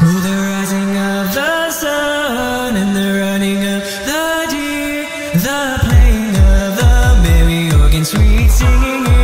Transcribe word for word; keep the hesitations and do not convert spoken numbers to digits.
Oh, the rising of the sun and the running of the deer, the playing of the merry organ, sweet singing.